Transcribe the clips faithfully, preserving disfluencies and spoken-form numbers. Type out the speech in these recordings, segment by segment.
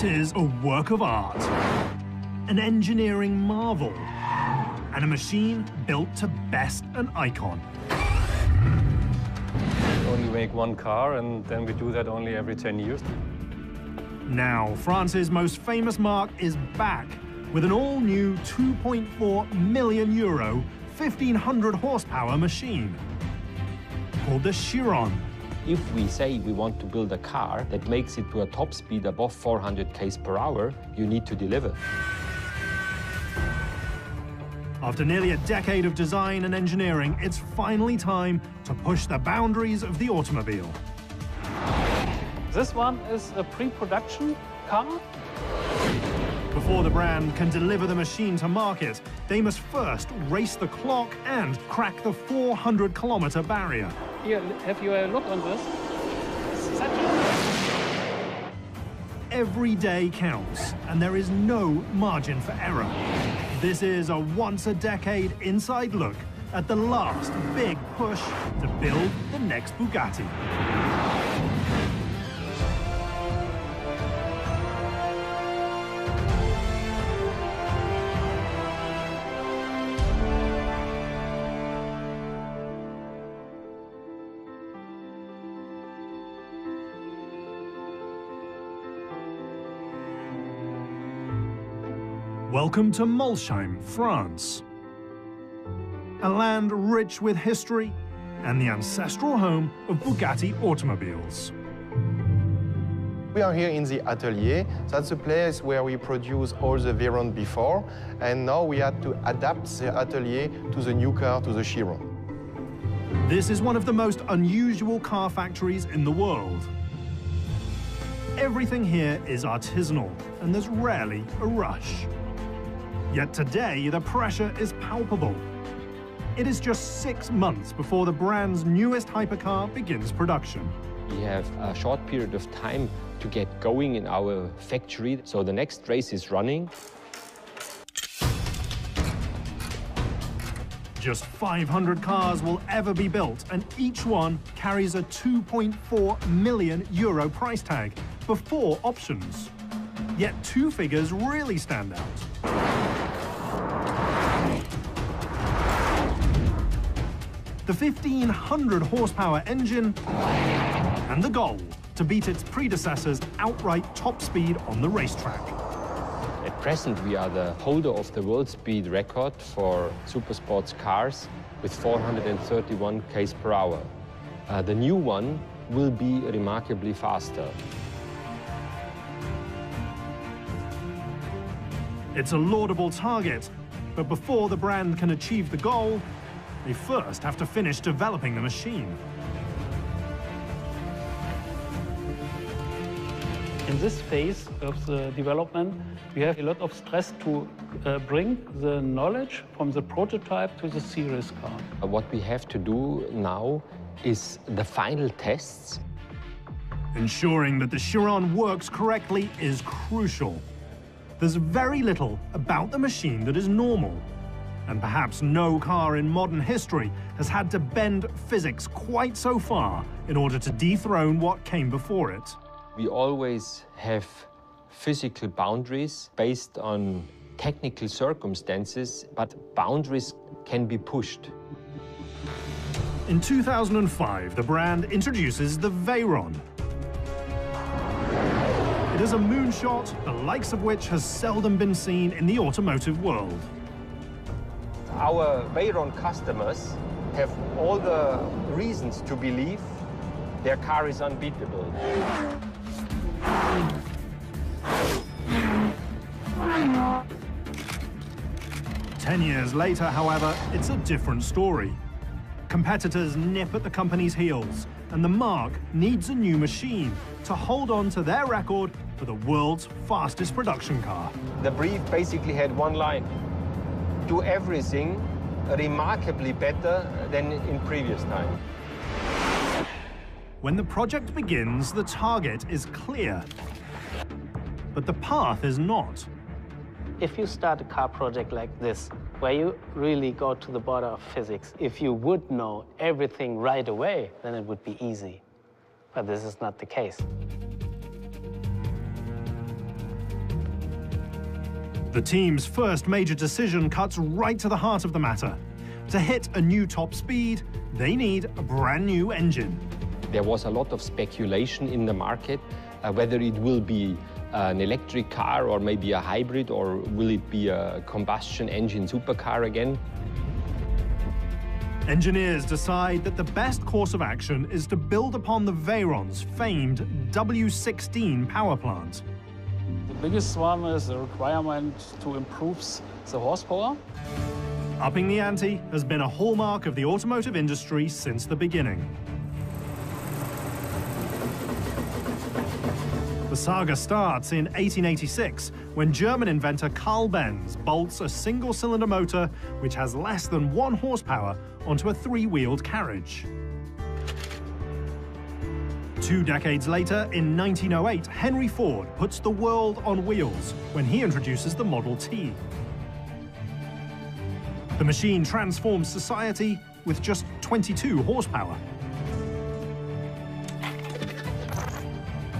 It is a work of art, an engineering marvel, and a machine built to best an icon. We only make one car, and then we do that only every ten years. Now, France's most famous mark is back with an all-new two point four million euro, fifteen hundred horsepower machine called the Chiron. If we say we want to build a car that makes it to a top speed above four hundred k's per hour, you need to deliver. After nearly a decade of design and engineering, it's finally time to push the boundaries of the automobile. This one is a pre-production car. Before the brand can deliver the machine to market, they must first race the clock and crack the four hundred kilometer barrier. Here, have you a look on this? Every day counts, and there is no margin for error. This is a once-a-decade inside look at the last big push to build the next Bugatti. Welcome to Molsheim, France. A land rich with history and the ancestral home of Bugatti automobiles. We are here in the Atelier. That's the place where we produce all the Veyron before, and now we had to adapt the Atelier to the new car, to the Chiron. This is one of the most unusual car factories in the world. Everything here is artisanal, and there's rarely a rush. Yet today, the pressure is palpable. It is just six months before the brand's newest hypercar begins production. We have a short period of time to get going in our factory, so the next race is running. Just five hundred cars will ever be built, and each one carries a two point four million euro price tag before options. Yet two figures really stand out. The fifteen hundred horsepower engine and the goal to beat its predecessor's outright top speed on the racetrack. At present, we are the holder of the world speed record for supersports cars with four hundred thirty-one k's per hour. Uh, the new one will be remarkably faster. It's a laudable target, but before the brand can achieve the goal, they first have to finish developing the machine. In this phase of the development, we have a lot of stress to uh, bring the knowledge from the prototype to the series car. What we have to do now is the final tests. Ensuring that the Chiron works correctly is crucial. There's very little about the machine that is normal. And perhaps no car in modern history has had to bend physics quite so far in order to dethrone what came before it. We always have physical boundaries based on technical circumstances, but boundaries can be pushed. In two thousand five, the brand introduces the Veyron. It is a moonshot, the likes of which has seldom been seen in the automotive world. Our Veyron customers have all the reasons to believe their car is unbeatable. Ten years later, however, it's a different story. Competitors nip at the company's heels, and the mark needs a new machine to hold on to their record for the world's fastest production car. The brief basically had one line: do everything remarkably better than in previous time. When the project begins, the target is clear, but the path is not. If you start a car project like this, where you really go to the border of physics, if you would know everything right away, then it would be easy. But this is not the case. The team's first major decision cuts right to the heart of the matter. To hit a new top speed, they need a brand new engine. There was a lot of speculation in the market, uh, whether it will be an electric car or maybe a hybrid, or will it be a combustion engine supercar again? Engineers decide that the best course of action is to build upon the Veyron's famed W sixteen power plant. The biggest one is the requirement to improve the horsepower. Upping the ante has been a hallmark of the automotive industry since the beginning. The saga starts in eighteen eighty-six, when German inventor Karl Benz bolts a single-cylinder motor, which has less than one horsepower, onto a three-wheeled carriage. Two decades later, in nineteen oh eight, Henry Ford puts the world on wheels when he introduces the Model T. The machine transforms society with just twenty-two horsepower.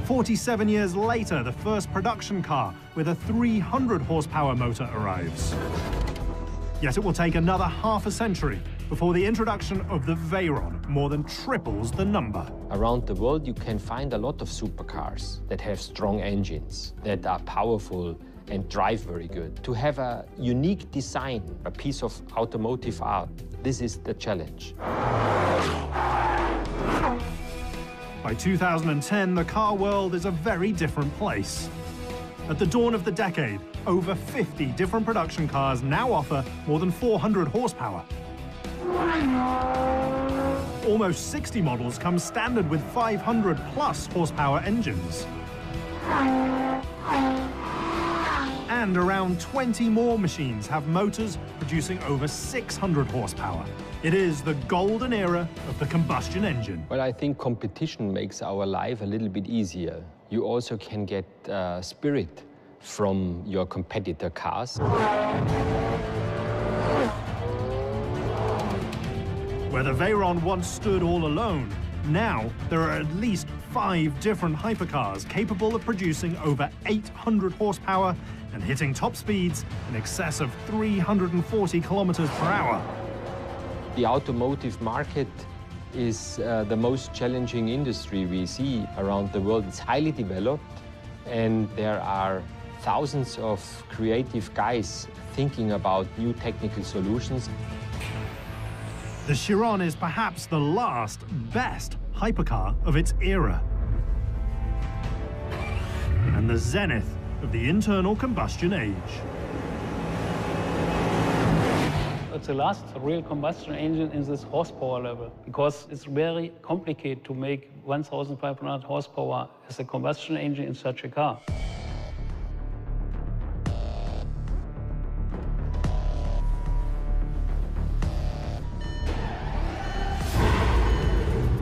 forty-seven years later, the first production car with a three hundred horsepower motor arrives. Yet it will take another half a century before the introduction of the Veyron more than triples the number. Around the world, you can find a lot of supercars that have strong engines, that are powerful and drive very good. To have a unique design, a piece of automotive art, this is the challenge. By two thousand ten, the car world is a very different place. At the dawn of the decade, over fifty different production cars now offer more than four hundred horsepower. Almost sixty models come standard with five hundred plus horsepower engines. And around twenty more machines have motors producing over six hundred horsepower. It is the golden era of the combustion engine. Well, I think competition makes our life a little bit easier. You also can get uh, spirit from your competitor cars. Where the Veyron once stood all alone, now there are at least five different hypercars capable of producing over eight hundred horsepower and hitting top speeds in excess of three hundred forty kilometers per hour. The automotive market is uh, the most challenging industry we see around the world. It's highly developed, and there are thousands of creative guys thinking about new technical solutions. The Chiron is perhaps the last, best hypercar of its era, and the zenith of the internal combustion age. It's the last real combustion engine in this horsepower level, because it's very complicated to make one thousand five hundred horsepower as a combustion engine in such a car.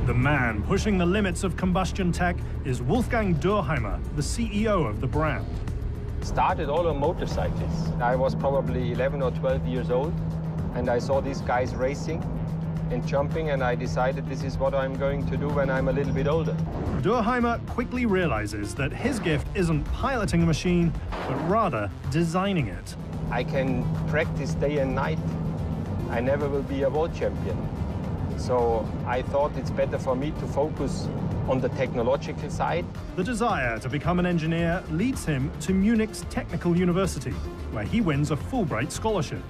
The man pushing the limits of combustion tech is Wolfgang Duerheimer, the C E O of the brand. Started all on motorcycles. I was probably eleven or twelve years old. And I saw these guys racing and jumping, and I decided this is what I'm going to do when I'm a little bit older. Duerheimer quickly realizes that his gift isn't piloting a machine, but rather designing it. I can practice day and night. I never will be a world champion. So I thought it's better for me to focus on the technological side. The desire to become an engineer leads him to Munich's Technical University, where he wins a Fulbright scholarship.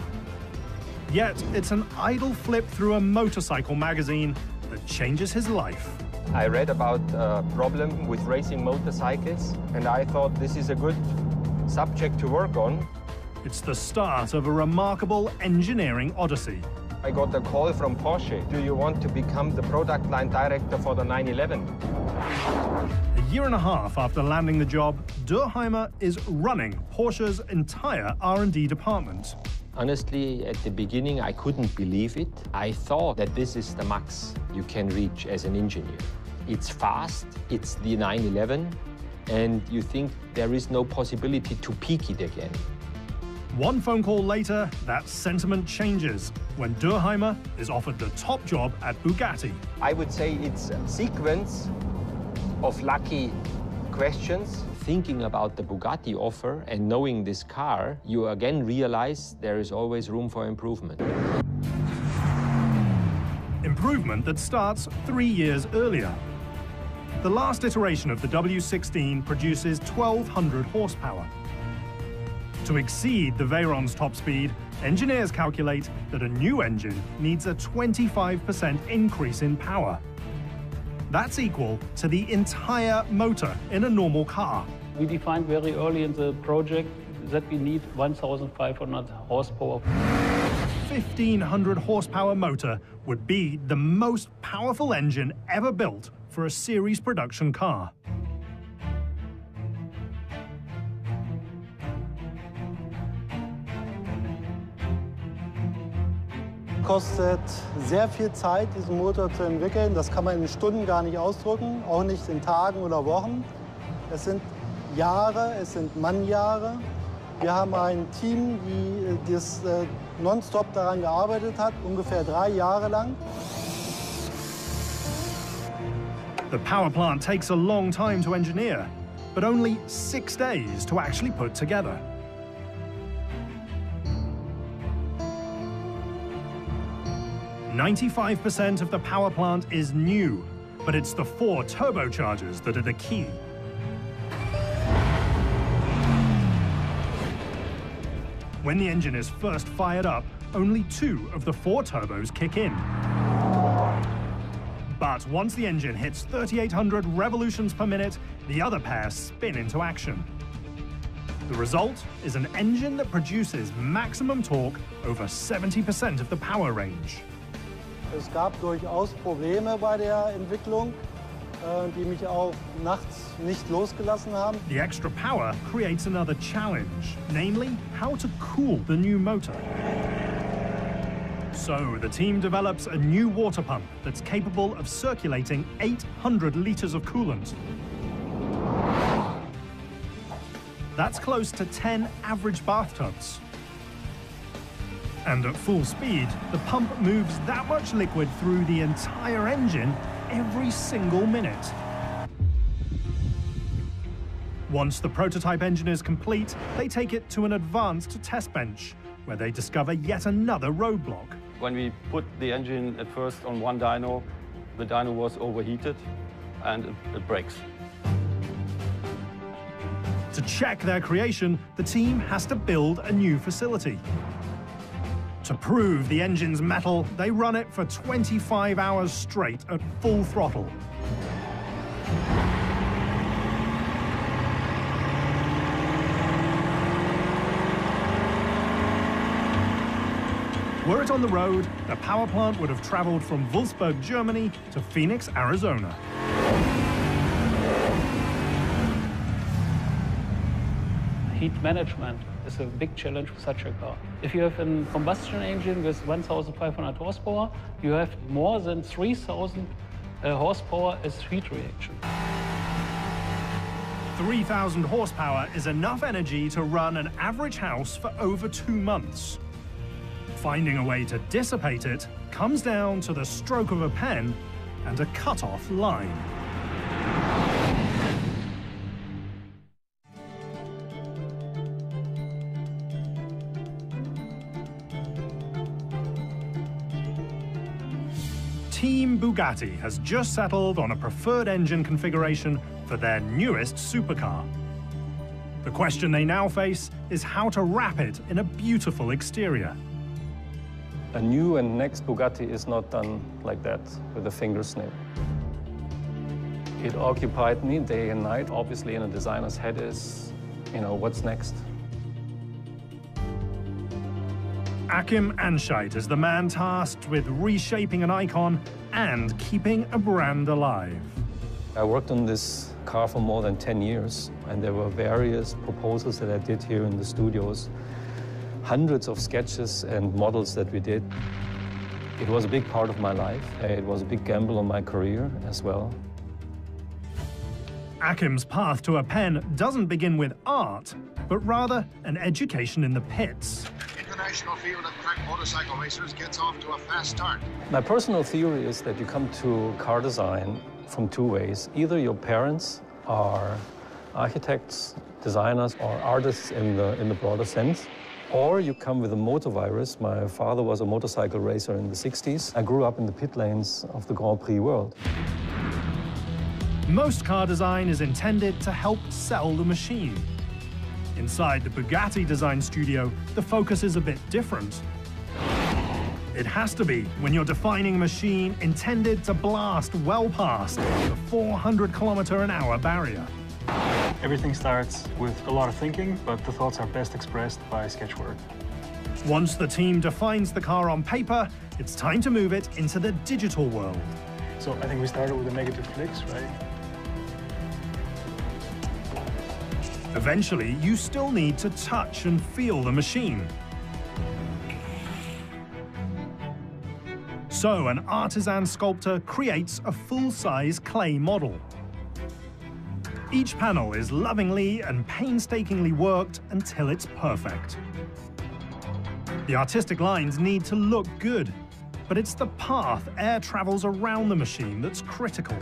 Yet, it's an idle flip through a motorcycle magazine that changes his life. I read about a problem with racing motorcycles, and I thought this is a good subject to work on. It's the start of a remarkable engineering odyssey. I got a call from Porsche. Do you want to become the product line director for the nine eleven? A year and a half after landing the job, Duerheimer is running Porsche's entire R and D department. Honestly, at the beginning, I couldn't believe it. I thought that this is the max you can reach as an engineer. It's fast, it's the nine eleven, and you think there is no possibility to peak it again. One phone call later, that sentiment changes when Duerheimer is offered the top job at Bugatti. I would say it's a sequence of lucky questions. Thinking about the Bugatti offer and knowing this car, you again realize there is always room for improvement. Improvement that starts three years earlier. The last iteration of the W sixteen produces twelve hundred horsepower. To exceed the Veyron's top speed, engineers calculate that a new engine needs a twenty-five percent increase in power. That's equal to the entire motor in a normal car. We defined very early in the project that we need one thousand five hundred horsepower. fifteen hundred horsepower motor would be the most powerful engine ever built for a series production car. Kostet sehr viel Zeit, diesen Motor zu entwickeln. Das kann man in Stunden gar nicht ausdrücken, auch nicht in Tagen oder Wochen. Es sind Jahre, es sind Mannjahre. Wir haben ein Team, die das nonstop daran gearbeitet hat, ungefähr drei Jahre lang. The power plant takes a long time to engineer, but only six days to actually put together. ninety-five percent of the power plant is new, but it's the four turbochargers that are the key. When the engine is first fired up, only two of the four turbos kick in. But once the engine hits thirty-eight hundred revolutions per minute, the other pair spin into action. The result is an engine that produces maximum torque over seventy percent of the power range. Es gab durchaus Probleme bei der Entwicklung, die mich auch nachts nicht losgelassen haben. The extra power creates another challenge, namely how to cool the new motor. So the team develops a new water pump that's capable of circulating eight hundred liters of coolant. That's close to ten average bathtubs. And at full speed, the pump moves that much liquid through the entire engine every single minute. Once the prototype engine is complete, they take it to an advanced test bench, where they discover yet another roadblock. When we put the engine at first on one dyno, the dyno was overheated and it, it breaks. To check their creation, the team has to build a new facility. To prove the engine's metal, they run it for twenty-five hours straight at full throttle. Were it on the road, the power plant would have traveled from Wolfsburg, Germany to Phoenix, Arizona. Heat management is a big challenge for such a car. If you have a combustion engine with one thousand five hundred horsepower, you have more than three thousand uh, horsepower as heat reaction. three thousand horsepower is enough energy to run an average house for over two months. Finding a way to dissipate it comes down to the stroke of a pen and a cut-off line. Team Bugatti has just settled on a preferred engine configuration for their newest supercar. The question they now face is how to wrap it in a beautiful exterior. A new and next Bugatti is not done like that, with a fingersnip. It occupied me day and night. Obviously, in a designer's head is, you know, what's next? Akim Anscheid is the man tasked with reshaping an icon and keeping a brand alive. I worked on this car for more than ten years, and there were various proposals that I did here in the studios, hundreds of sketches and models that we did. It was a big part of my life. It was a big gamble on my career as well. Akim's path to a pen doesn't begin with art, but rather an education in the pits. International field of track motorcycle racers gets off to a fast start. My personal theory is that you come to car design from two ways. Either your parents are architects, designers, or artists in the, in the broader sense. Or you come with a motor virus. My father was a motorcycle racer in the sixties. I grew up in the pit lanes of the Grand Prix world. Most car design is intended to help sell the machine. Inside the Bugatti design studio, the focus is a bit different. It has to be when you're defining a machine intended to blast well past the four hundred kilometer an hour barrier. Everything starts with a lot of thinking, but the thoughts are best expressed by sketchwork. Once the team defines the car on paper, it's time to move it into the digital world. So I think we started with the negative clicks, right? Eventually, you still need to touch and feel the machine. So an artisan sculptor creates a full-size clay model. Each panel is lovingly and painstakingly worked until it's perfect. The artistic lines need to look good, but it's the path air travels around the machine that's critical.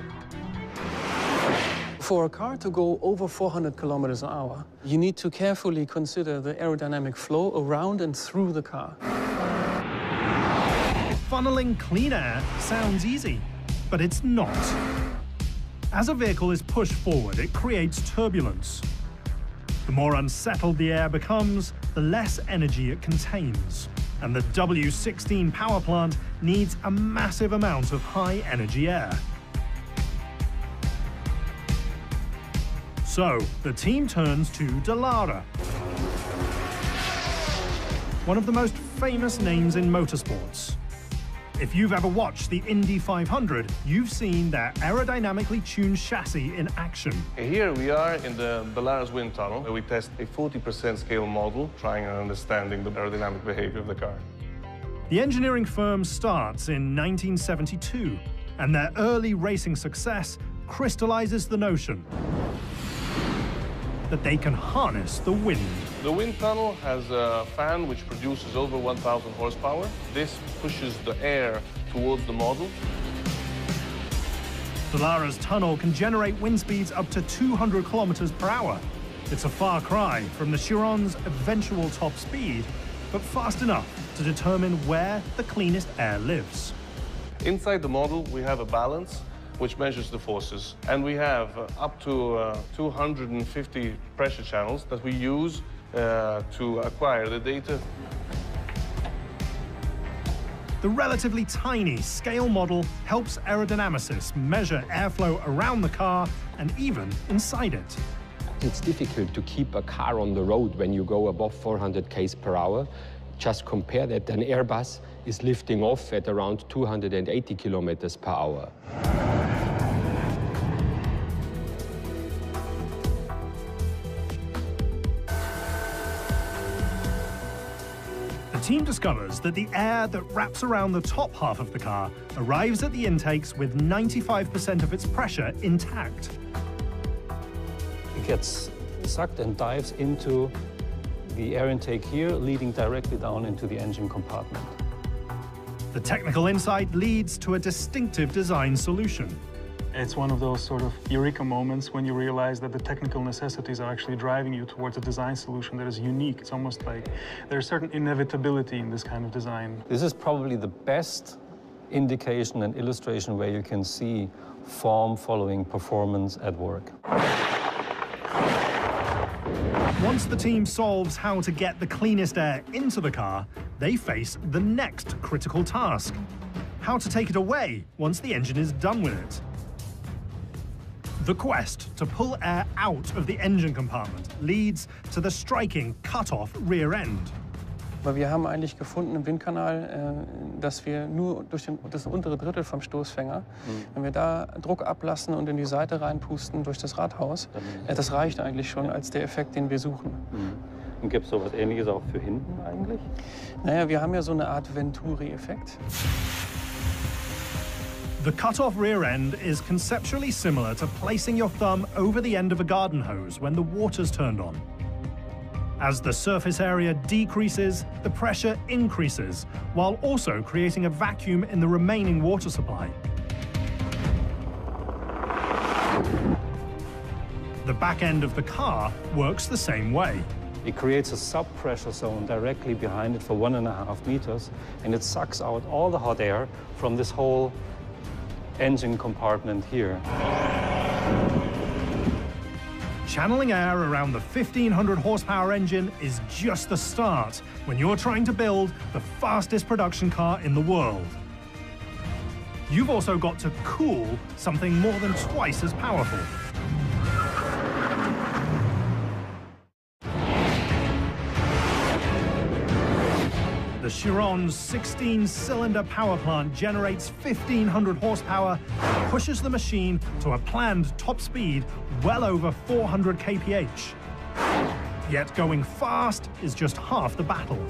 For a car to go over four hundred kilometers an hour, you need to carefully consider the aerodynamic flow around and through the car. Funneling clean air sounds easy, but it's not. As a vehicle is pushed forward, it creates turbulence. The more unsettled the air becomes, the less energy it contains. And the W sixteen power plant needs a massive amount of high-energy air. So, the team turns to Dallara, one of the most famous names in motorsports. If you've ever watched the Indy five hundred, you've seen their aerodynamically tuned chassis in action. Here we are in the Dallara wind tunnel, where we test a forty percent scale model, trying and understanding the aerodynamic behavior of the car. The engineering firm starts in nineteen seventy-two, and their early racing success crystallizes the notion that they can harness the wind. The wind tunnel has a fan which produces over one thousand horsepower. This pushes the air towards the model. Dallara's tunnel can generate wind speeds up to two hundred kilometers per hour. It's a far cry from the Chiron's eventual top speed, but fast enough to determine where the cleanest air lives. Inside the model, we have a balance which measures the forces. And we have uh, up to uh, two hundred fifty pressure channels that we use uh, to acquire the data. The relatively tiny scale model helps aerodynamicists measure airflow around the car and even inside it. It's difficult to keep a car on the road when you go above four hundred kilometers per hour. Just compare that an Airbus is lifting off at around two hundred eighty kilometers per hour. The team discovers that the air that wraps around the top half of the car arrives at the intakes with ninety-five percent of its pressure intact. It gets sucked and dives into the air intake here, leading directly down into the engine compartment. The technical insight leads to a distinctive design solution. It's one of those sort of eureka moments when you realize that the technical necessities are actually driving you towards a design solution that is unique. It's almost like there's certain inevitability in this kind of design. This is probably the best indication and illustration where you can see form following performance at work. Once the team solves how to get the cleanest air into the car, they face the next critical task: how to take it away once the engine is done with it. The quest to pull air out of the engine compartment leads to the striking cut-off rear end. Weil wir haben eigentlich gefunden im Windkanal, dass wir nur durch den, das untere Drittel vom Stoßfänger, mhm. wenn wir da Druck ablassen und in die Seite reinpusten durch das Radhaus, mhm. das reicht eigentlich schon als der Effekt, den wir suchen. Mhm. Und gibt es so etwas Ähnliches auch für hinten eigentlich? Naja, wir haben ja so eine Art Venturi-Effekt. The cut-off rear end is conceptually similar to placing your thumb over the end of a garden hose when the water's turned on. As the surface area decreases, the pressure increases, while also creating a vacuum in the remaining water supply. The back end of the car works the same way. It creates a sub-pressure zone directly behind it for one and a half meters, and it sucks out all the hot air from this whole engine compartment here. Channeling air around the fifteen hundred horsepower engine is just the start when you're trying to build the fastest production car in the world. You've also got to cool something more than twice as powerful. The Chiron's sixteen cylinder power plant generates fifteen hundred horsepower and pushes the machine to a planned top speed well over four hundred k p h. Yet going fast is just half the battle.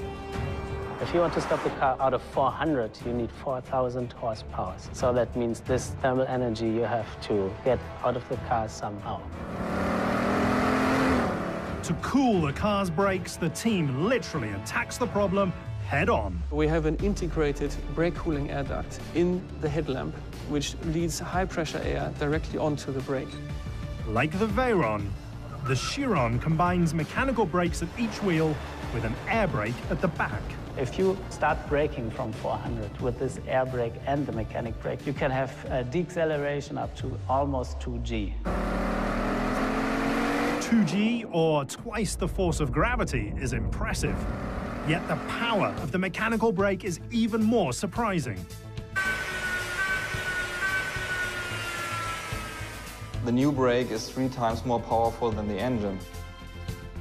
If you want to stop the car out of four hundred, you need four thousand horsepower. So that means this thermal energy you have to get out of the car somehow. To cool the car's brakes, the team literally attacks the problem head on. We have an integrated brake cooling air duct in the headlamp, which leads high pressure air directly onto the brake. Like the Veyron, the Chiron combines mechanical brakes at each wheel with an air brake at the back. If you start braking from four hundred with this air brake and the mechanic brake, you can have a deceleration up to almost two G. two G, or twice the force of gravity, is impressive. Yet the power of the mechanical brake is even more surprising. The new brake is three times more powerful than the engine.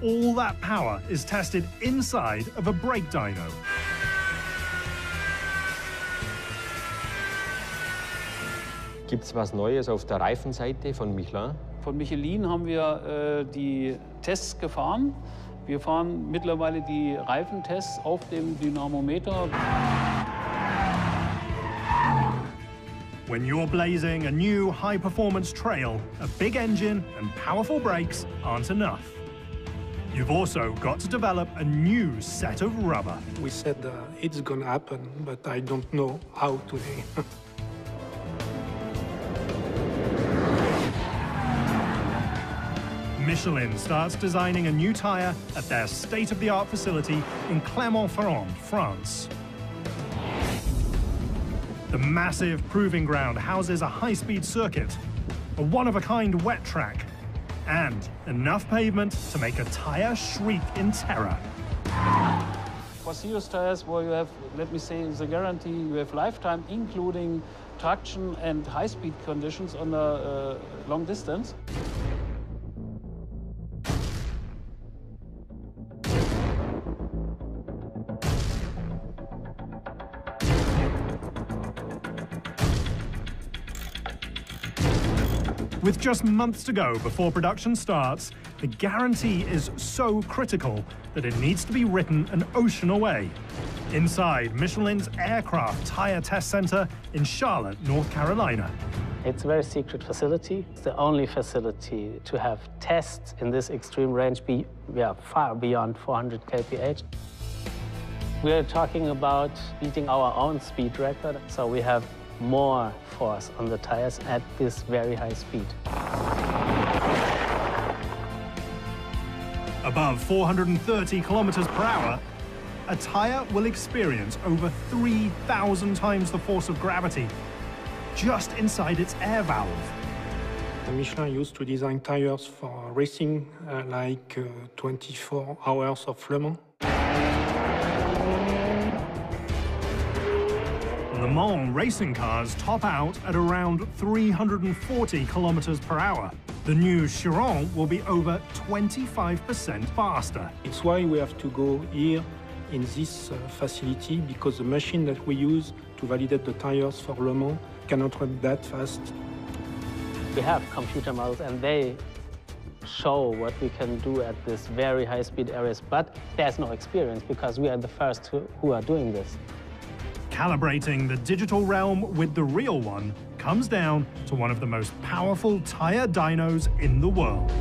All that power is tested inside of a brake dyno. Gibt's was Neues auf der Reifenseite von Michelin? Von Michelin haben wir äh, die Tests gefahren. Wir fahren mittlerweile die Reifentests auf dem Dynamometer. When you're blazing a new high-performance trail, a big engine and powerful brakes aren't enough. You've also got to develop a new set of rubber. We said uh, it's gonna happen, but I don't know how today. Michelin starts designing a new tire at their state-of-the-art facility in Clermont-Ferrand, France. The massive proving ground houses a high-speed circuit, a one-of-a-kind wet track, and enough pavement to make a tire shriek in terror. For serious tires, where you have, let me say, the guarantee you have lifetime, including traction and high-speed conditions on a uh, long distance. With just months to go before production starts, the guarantee is so critical that it needs to be written an ocean away, inside Michelin's Aircraft Tire Test Center in Charlotte, North Carolina. It's a very secret facility. It's the only facility to have tests in this extreme range be yeah, far beyond four hundred k p h. We're talking about beating our own speed record, so we have more force on the tires at this very high speed. Above four hundred thirty kilometers per hour, a tire will experience over three thousand times the force of gravity just inside its air valve. The Michelin used to design tires for racing, uh, like uh, twenty-four hours of Le Mans. Le Mans racing cars top out at around three hundred forty kilometers per hour. The new Chiron will be over twenty-five percent faster. It's why we have to go here in this uh, facility, because the machine that we use to validate the tires for Le Mans cannot run that fast. We have computer models and they show what we can do at this very high speed areas, but there's no experience because we are the first who, who are doing this. Calibrating the digital realm with the real one comes down to one of the most powerful tire dynos in the world.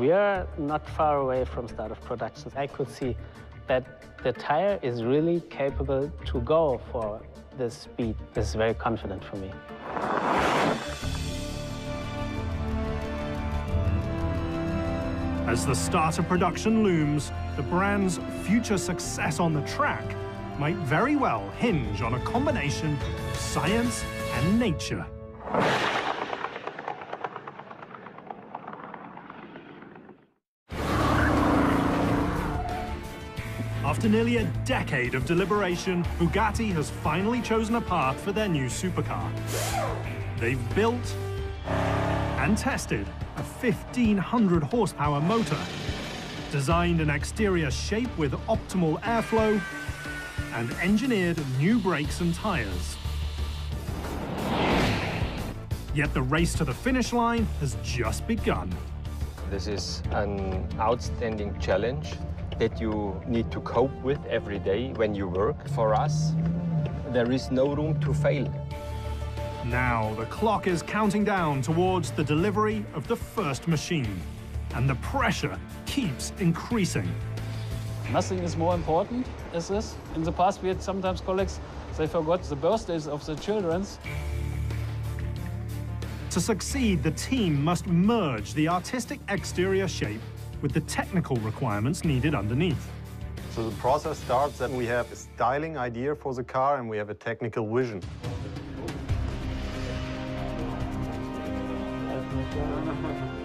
We are not far away from start of production. I could see that the tire is really capable to go for this speed. This is very confident for me. As the start of production looms, the brand's future success on the track might very well hinge on a combination of science and nature. After nearly a decade of deliberation, Bugatti has finally chosen a path for their new supercar. They've built and tested a fifteen hundred horsepower motor, designed an exterior shape with optimal airflow, and engineered new brakes and tires. Yet the race to the finish line has just begun. This is an outstanding challenge that you need to cope with every day when you work. For us, there is no room to fail. Now the clock is counting down towards the delivery of the first machine, and the pressure keeps increasing. Nothing is more important as this. In the past, we had sometimes colleagues, they forgot the birthdays of the children's. To succeed, the team must merge the artistic exterior shape with the technical requirements needed underneath. So the process starts that we have a styling idea for the car and we have a technical vision.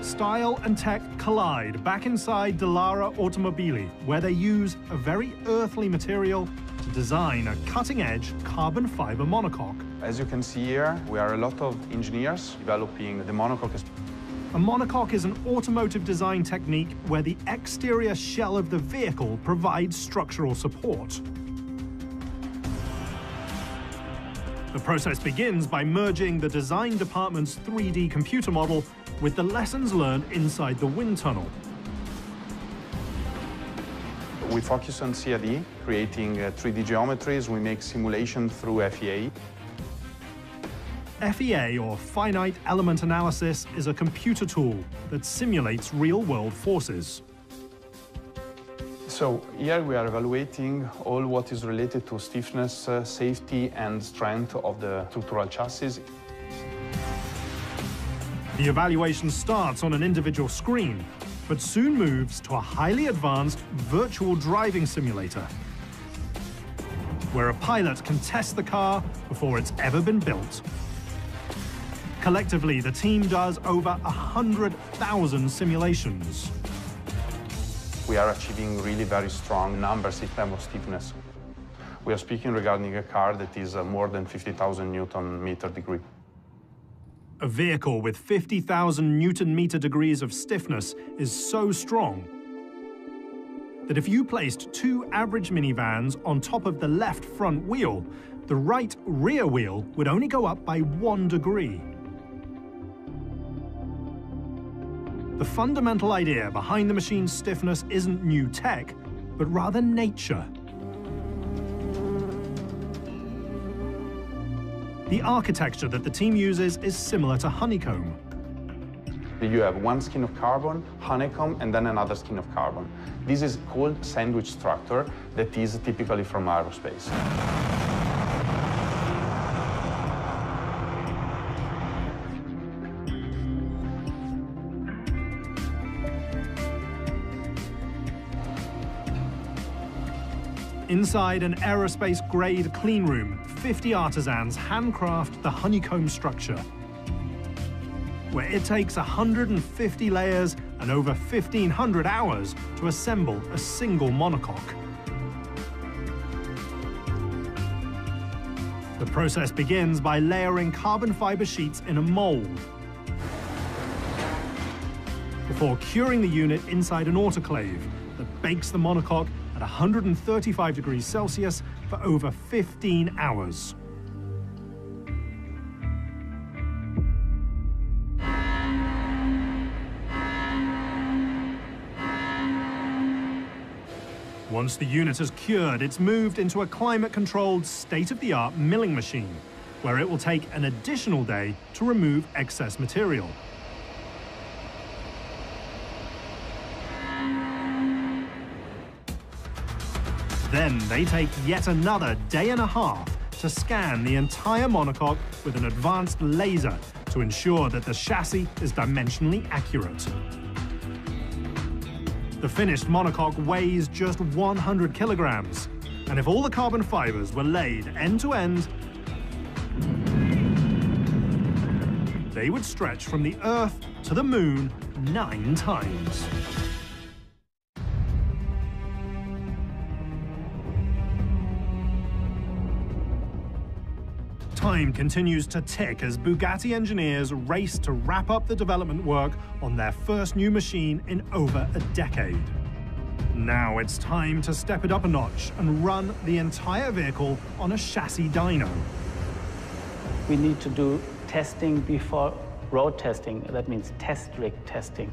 Style and tech collide back inside Dallara Automobili, where they use a very earthly material to design a cutting-edge carbon fiber monocoque. As you can see here, we are a lot of engineers developing the monocoque. A monocoque is an automotive design technique where the exterior shell of the vehicle provides structural support. The process begins by merging the design department's three D computer model with the lessons learned inside the wind tunnel. We focus on C A D, creating uh, three D geometries. We make simulation through F E A. F E A, or finite element analysis, is a computer tool that simulates real-world forces. So here we are evaluating all what is related to stiffness, uh, safety, and strength of the structural chassis. The evaluation starts on an individual screen, but soon moves to a highly advanced virtual driving simulator, where a pilot can test the car before it's ever been built. Collectively, the team does over one hundred thousand simulations. We are achieving really very strong numbers in terms of stiffness. We are speaking regarding a car that is uh, more than fifty thousand newton meter degree. A vehicle with fifty thousand newton-meter degrees of stiffness is so strong that if you placed two average minivans on top of the left front wheel, the right rear wheel would only go up by one degree. The fundamental idea behind the machine's stiffness isn't new tech, but rather nature. The architecture that the team uses is similar to honeycomb. You have one skin of carbon, honeycomb, and then another skin of carbon. This is called sandwich structure that is typically from aerospace. Inside an aerospace-grade clean room, fifty artisans handcraft the honeycomb structure, where it takes one hundred fifty layers and over fifteen hundred hours to assemble a single monocoque. The process begins by layering carbon fiber sheets in a mold, before curing the unit inside an autoclave that bakes the monocoque at one hundred thirty-five degrees Celsius for over fifteen hours. Once the unit is cured, it's moved into a climate-controlled, state-of-the-art milling machine, where it will take an additional day to remove excess material. Then they take yet another day and a half to scan the entire monocoque with an advanced laser to ensure that the chassis is dimensionally accurate. The finished monocoque weighs just one hundred kilograms, and if all the carbon fibers were laid end to end, they would stretch from the Earth to the Moon nine times. Time continues to tick as Bugatti engineers race to wrap up the development work on their first new machine in over a decade. Now it's time to step it up a notch and run the entire vehicle on a chassis dyno. We need to do testing before road testing. That means test rig testing.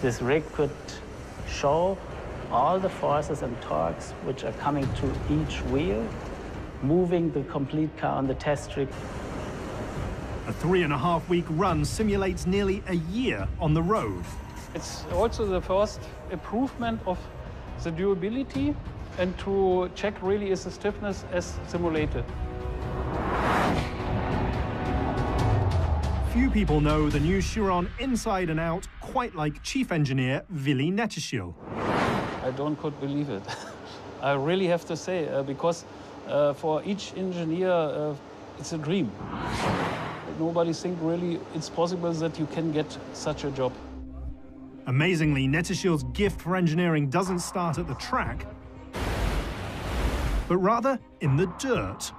This rig could show all the forces and torques which are coming to each wheel, moving the complete car on the test rig. A three and a half week run simulates nearly a year on the road. It's also the first improvement of the durability and to check really is the stiffness as simulated. Few people know the new Chiron inside and out, quite like chief engineer Willi Netteschiel. I don't could believe it. I really have to say, uh, because Uh, for each engineer, uh, it's a dream. Nobody thinks really it's possible that you can get such a job. Amazingly, Netteschiel's gift for engineering doesn't start at the track, but rather in the dirt.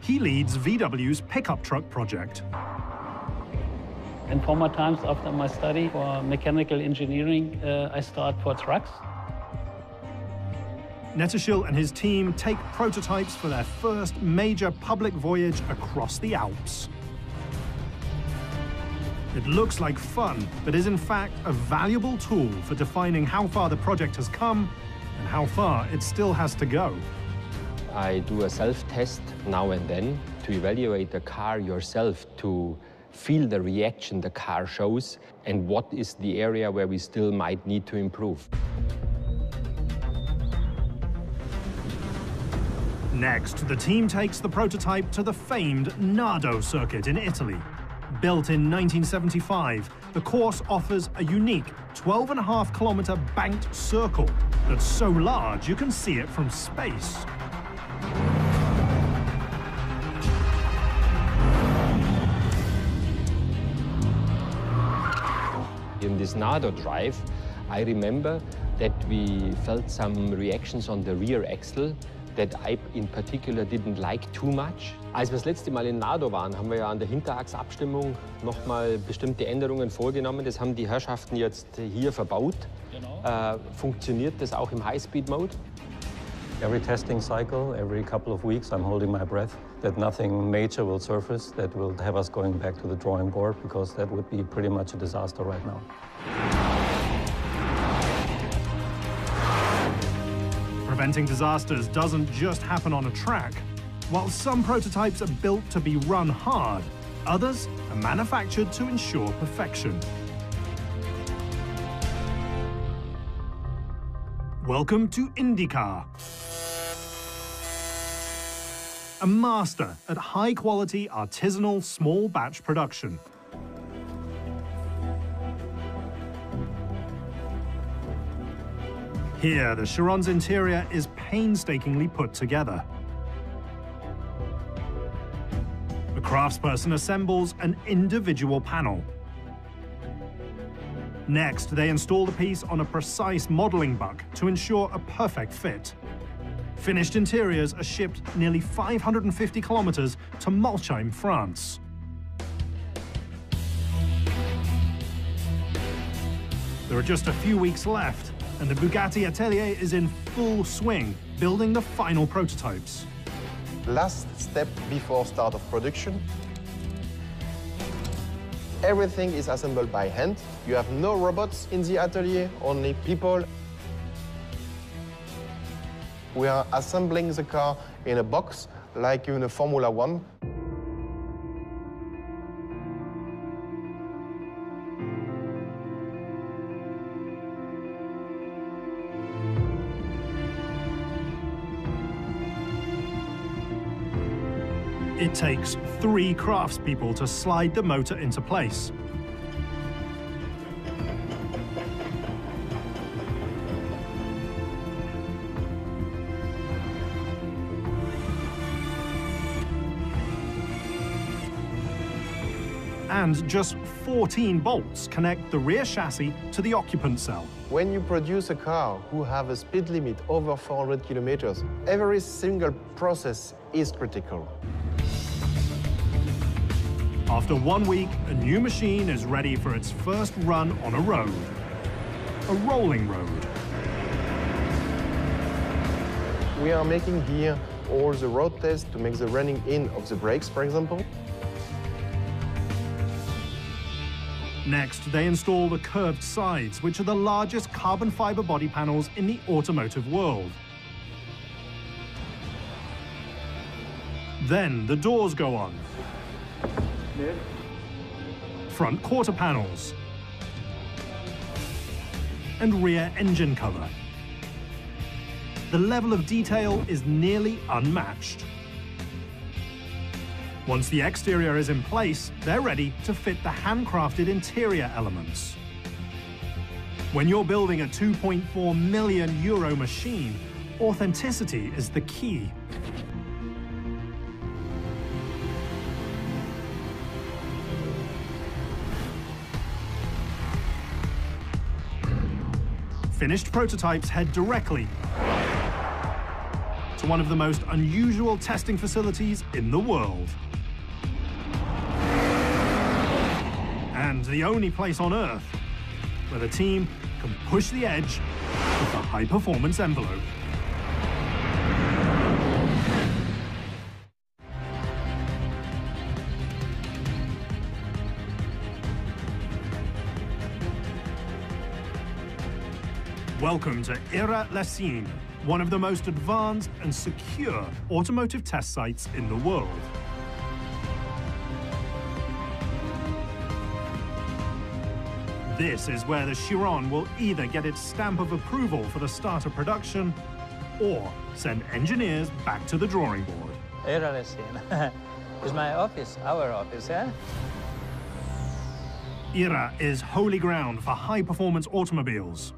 He leads V W's pickup truck project. In former times, after my study for mechanical engineering, uh, I started for trucks. Netteschiel and his team take prototypes for their first major public voyage across the Alps. It looks like fun, but is in fact a valuable tool for defining how far the project has come and how far it still has to go. I do a self-test now and then to evaluate the car yourself, to feel the reaction the car shows and what is the area where we still might need to improve. Next, the team takes the prototype to the famed Nardo circuit in Italy. Built in nineteen seventy-five, the course offers a unique twelve and a half kilometer banked circle that's so large you can see it from space. In this Nardo drive, I remember that we felt some reactions on the rear axle that I in particular didn't like too much. Als wir das letzte Mal in Nardo waren, haben wir ja an der Hinterachsabstimmung nochmal bestimmte Änderungen vorgenommen. Das haben die Herrschaften jetzt hier verbaut. Genau. Äh, funktioniert das auch im High-Speed-Mode? Every testing cycle, every couple of weeks, I'm holding my breath that nothing major will surface that will have us going back to the drawing board, because that would be pretty much a disaster right now. Preventing disasters doesn't just happen on a track. While some prototypes are built to be run hard, others are manufactured to ensure perfection. Welcome to IndyCar. A master at high-quality artisanal small-batch production. Here, the Chiron's interior is painstakingly put together. A craftsperson assembles an individual panel. Next, they install the piece on a precise modeling buck to ensure a perfect fit. Finished interiors are shipped nearly five hundred fifty kilometers to Molsheim, France. There are just a few weeks left, and the Bugatti Atelier is in full swing, building the final prototypes. Last step before start of production. Everything is assembled by hand. You have no robots in the atelier, only people. We are assembling the car in a box, like in a Formula One. It takes three craftspeople to slide the motor into place. And just fourteen bolts connect the rear chassis to the occupant cell. When you produce a car who have a speed limit over four hundred kilometers, every single process is critical. After one week, a new machine is ready for its first run on a road, a rolling road. We are making here all the road tests to make the running in of the brakes, for example. Next, they install the curved sides, which are the largest carbon fiber body panels in the automotive world. Then the doors go on. Front quarter panels. And rear engine cover. The level of detail is nearly unmatched. Once the exterior is in place, they're ready to fit the handcrafted interior elements. When you're building a two point four million euro machine, authenticity is the key. Finished prototypes head directly to one of the most unusual testing facilities in the world. And the only place on Earth where the team can push the edge with a high-performance envelope. Welcome to Ira Lassine, one of the most advanced and secure automotive test sites in the world. This is where the Chiron will either get its stamp of approval for the start of production or send engineers back to the drawing board. Ira Lassine. It's my office, our office, eh? Ira is holy ground for high-performance automobiles.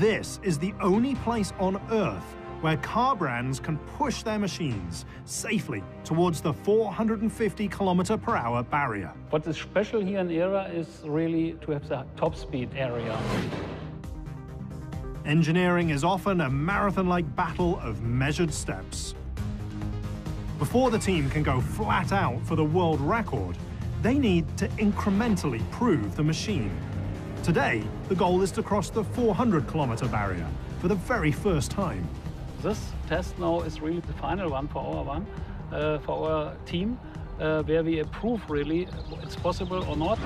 This is the only place on Earth where car brands can push their machines safely towards the four hundred fifty kilometer per hour barrier. What is special here in Ira is really to have the top speed area. Engineering is often a marathon-like battle of measured steps. Before the team can go flat out for the world record, they need to incrementally prove the machine. Today, the goal is to cross the four hundred kilometer barrier for the very first time. This test now is really the final one for our one, uh, for our team, uh, where we approve really it's possible or not.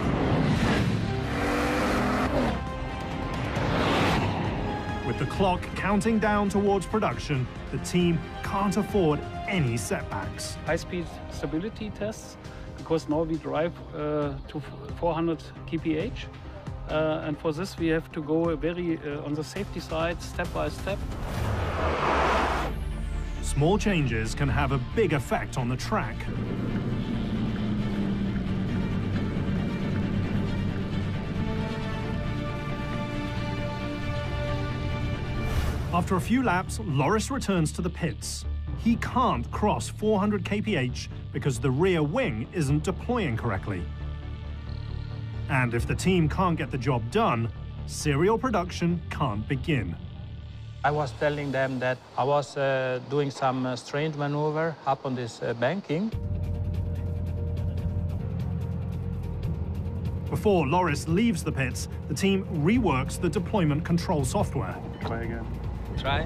With the clock counting down towards production, the team can't afford any setbacks. High-speed stability tests, because now we drive uh, to four hundred kilometers per hour, uh, and for this we have to go very uh, on the safety side, step by step. Small changes can have a big effect on the track. After a few laps, Loris returns to the pits. He can't cross four hundred kilometers per hour because the rear wing isn't deploying correctly. And if the team can't get the job done, serial production can't begin. I was telling them that I was uh, doing some uh, strange maneuver up on this uh, banking. Before Loris leaves the pits, the team reworks the deployment control software. Try again. Try?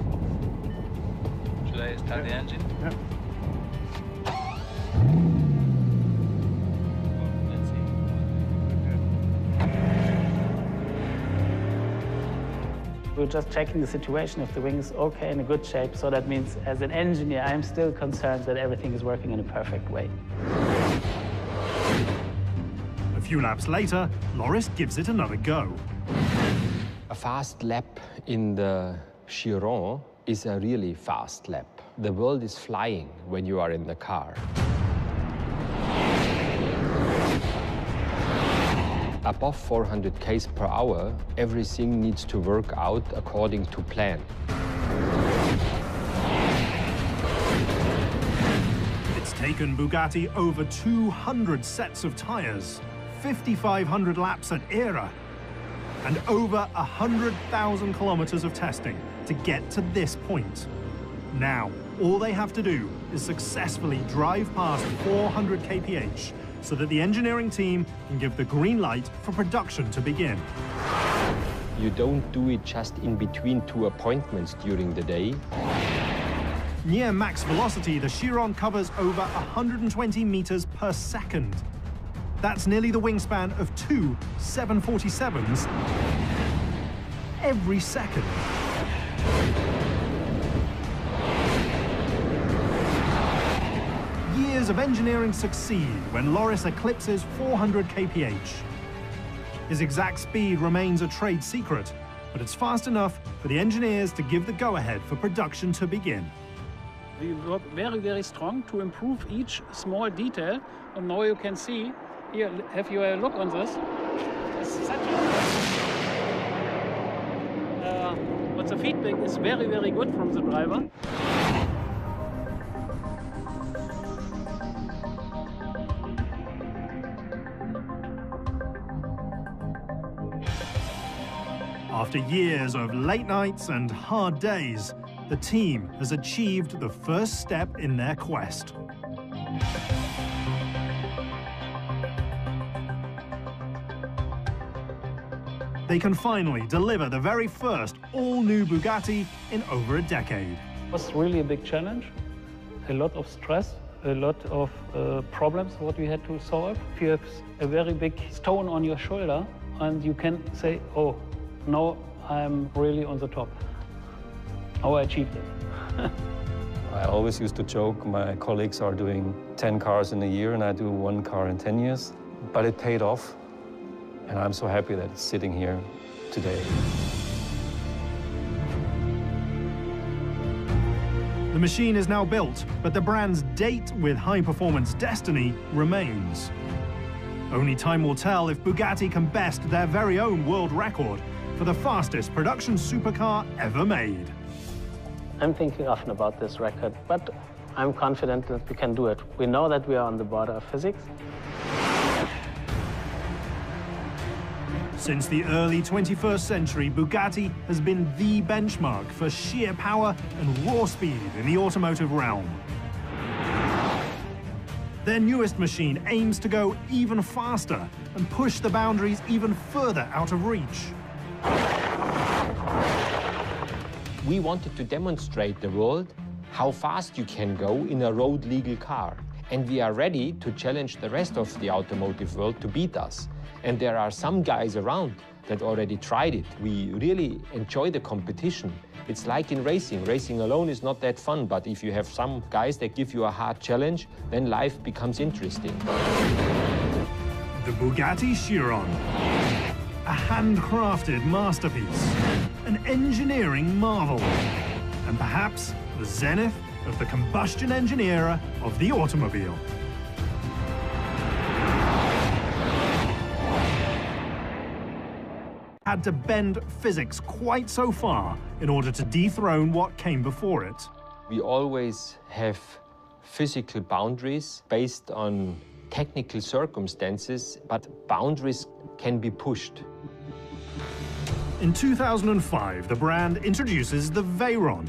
Should I start yeah. the engine? Yeah. We're just checking the situation, if the wing is okay, in a good shape. So that means, as an engineer, I'm still concerned that everything is working in a perfect way. A few laps later, Loris gives it another go. A fast lap in the Chiron is a really fast lap. The world is flying when you are in the car. above four hundred k's per hour, everything needs to work out according to plan. It's taken Bugatti over two hundred sets of tires, fifty-five hundred laps at E R A, and over one hundred thousand kilometers of testing to get to this point. Now, all they have to do is successfully drive past four hundred kph so that the engineering team can give the green light for production to begin. You don't do it just in between two appointments during the day. Near max velocity, the Chiron covers over one hundred twenty meters per second. That's nearly the wingspan of two seven forty-sevens every second. Years of engineering succeed when Loris eclipses four hundred kph. His exact speed remains a trade secret, but it's fast enough for the engineers to give the go-ahead for production to begin. We work very, very strong to improve each small detail, and now you can see, here, have you a look on this? Uh, but the feedback is very, very good from the driver. After years of late nights and hard days, the team has achieved the first step in their quest. They can finally deliver the very first all-new Bugatti in over a decade. It was really a big challenge, a lot of stress, a lot of uh, problems what we had to solve. If you have a very big stone on your shoulder and you can say, oh, now I'm really on the top. How I achieved it. I always used to joke, my colleagues are doing ten cars in a year and I do one car in ten years, but it paid off. And I'm so happy that it's sitting here today. The machine is now built, but the brand's date with high-performance destiny remains. Only time will tell if Bugatti can best their very own world record for the fastest production supercar ever made. I'm thinking often about this record, but I'm confident that we can do it. We know that we are on the border of physics. Since the early twenty-first century, Bugatti has been the benchmark for sheer power and raw speed in the automotive realm. Their newest machine aims to go even faster and push the boundaries even further out of reach. We wanted to demonstrate the world how fast you can go in a road-legal car. And we are ready to challenge the rest of the automotive world to beat us. And there are some guys around that already tried it. We really enjoy the competition. It's like in racing. Racing alone is not that fun, but if you have some guys that give you a hard challenge, then life becomes interesting. The Bugatti Chiron, a handcrafted masterpiece, an engineering marvel, and perhaps the zenith of the combustion engineer of the automobile. Had to bend physics quite so far in order to dethrone what came before it. We always have physical boundaries based on technical circumstances, but boundaries can be pushed. In two thousand five, the brand introduces the Veyron.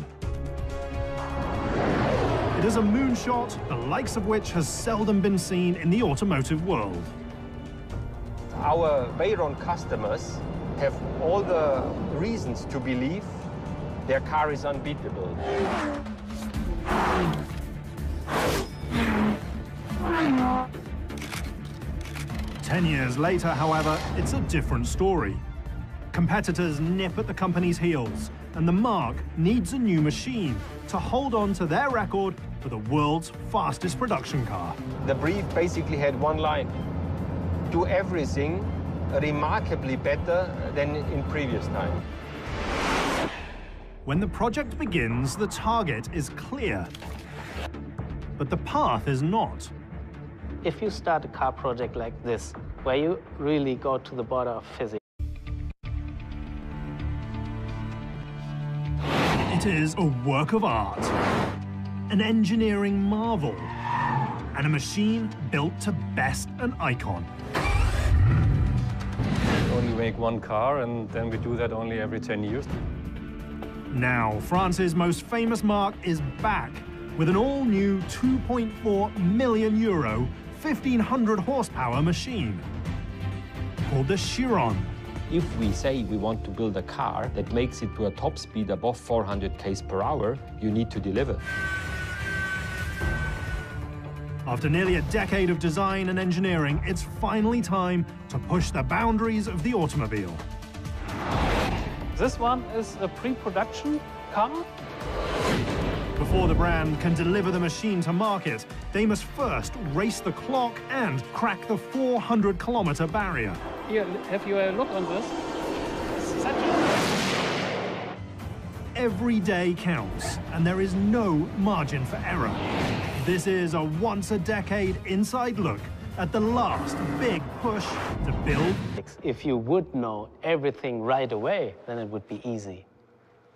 It is a moonshot, the likes of which has seldom been seen in the automotive world. Our Veyron customers have all the reasons to believe their car is unbeatable. Ten years later, however, it's a different story. Competitors nip at the company's heels, and the mark needs a new machine to hold on to their record for the world's fastest production car. The brief basically had one line: do everything remarkably better than in previous time. When the project begins, the target is clear, but the path is not. If you start a car project like this, where you really go to the border of physics. It is a work of art, an engineering marvel, and a machine built to best an icon. We only make one car, and then we do that only every ten years. Now, France's most famous mark is back with an all-new two point four million euro, fifteen hundred horsepower machine called the Chiron. If we say we want to build a car that makes it to a top speed above four hundred k's per hour, you need to deliver. After nearly a decade of design and engineering, it's finally time to push the boundaries of the automobile. This one is a pre-production car. Before the brand can deliver the machine to market, they must first race the clock and crack the four hundred kilometer barrier. Here, have you a look on this? It's such a... Every day counts, and there is no margin for error. This is a once-a-decade inside look at the last big push to build. If you would know everything right away, then it would be easy.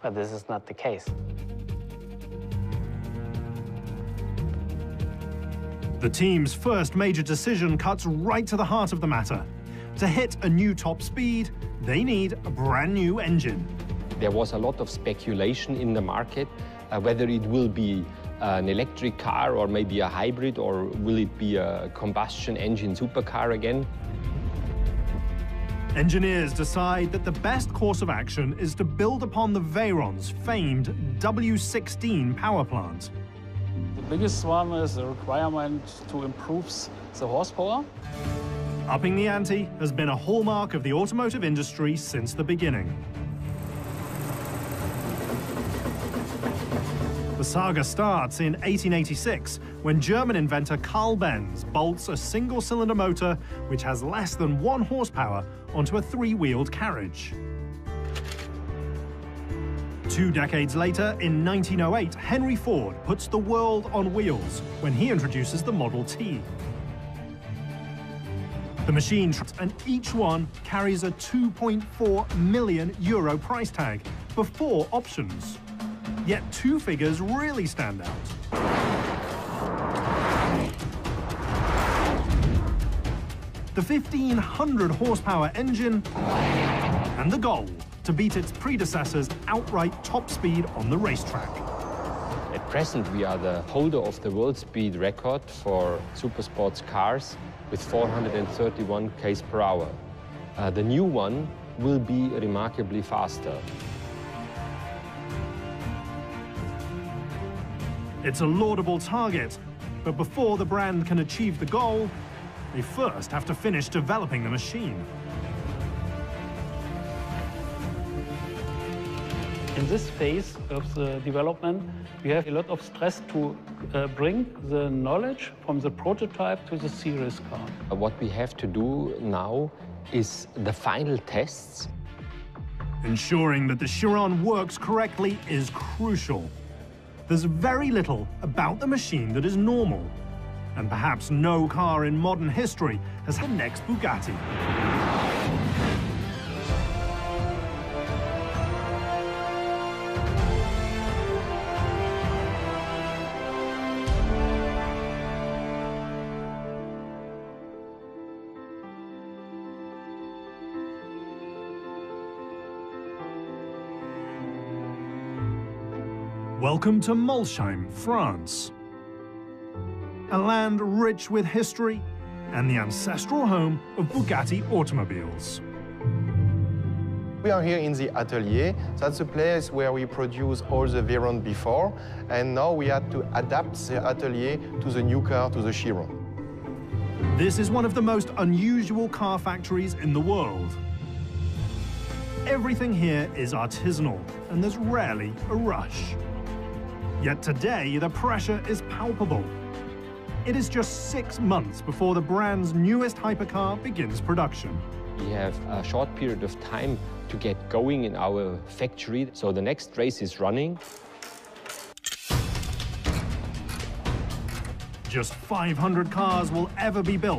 But this is not the case. The team's first major decision cuts right to the heart of the matter. To hit a new top speed, they need a brand new engine. There was a lot of speculation in the market, uh, whether it will be an electric car or maybe a hybrid, or will it be a combustion engine supercar again? Engineers decide that the best course of action is to build upon the Veyron's famed W sixteen power plant. The biggest one is the requirement to improve the horsepower. Upping the ante has been a hallmark of the automotive industry since the beginning. The saga starts in eighteen eighty-six, when German inventor Karl Benz bolts a single-cylinder motor which has less than one horsepower onto a three-wheeled carriage. Two decades later, in nineteen oh eight, Henry Ford puts the world on wheels when he introduces the Model T. The machine and each one carries a two point four million euro price tag before options. Yet two figures really stand out. The fifteen hundred horsepower engine and the goal to beat its predecessor's outright top speed on the racetrack. At present, we are the holder of the world speed record for supersports cars with four hundred thirty-one k's per hour. Uh, the new one will be remarkably faster. It's a laudable target, but before the brand can achieve the goal, they first have to finish developing the machine. In this phase of the development, we have a lot of stress to uh, bring the knowledge from the prototype to the series car. What we have to do now is the final tests. Ensuring that the Chiron works correctly is crucial. There's very little about the machine that is normal. And perhaps no car in modern history has had the next Bugatti. Welcome to Molsheim, France. A land rich with history and the ancestral home of Bugatti Automobiles. We are here in the Atelier. That's the place where we produce all the Veyron before, and now we had to adapt the Atelier to the new car, to the Chiron. This is one of the most unusual car factories in the world. Everything here is artisanal, and there's rarely a rush. Yet today, the pressure is palpable. It is just six months before the brand's newest hypercar begins production. We have a short period of time to get going in our factory, so the next race is running. just five hundred cars will ever be built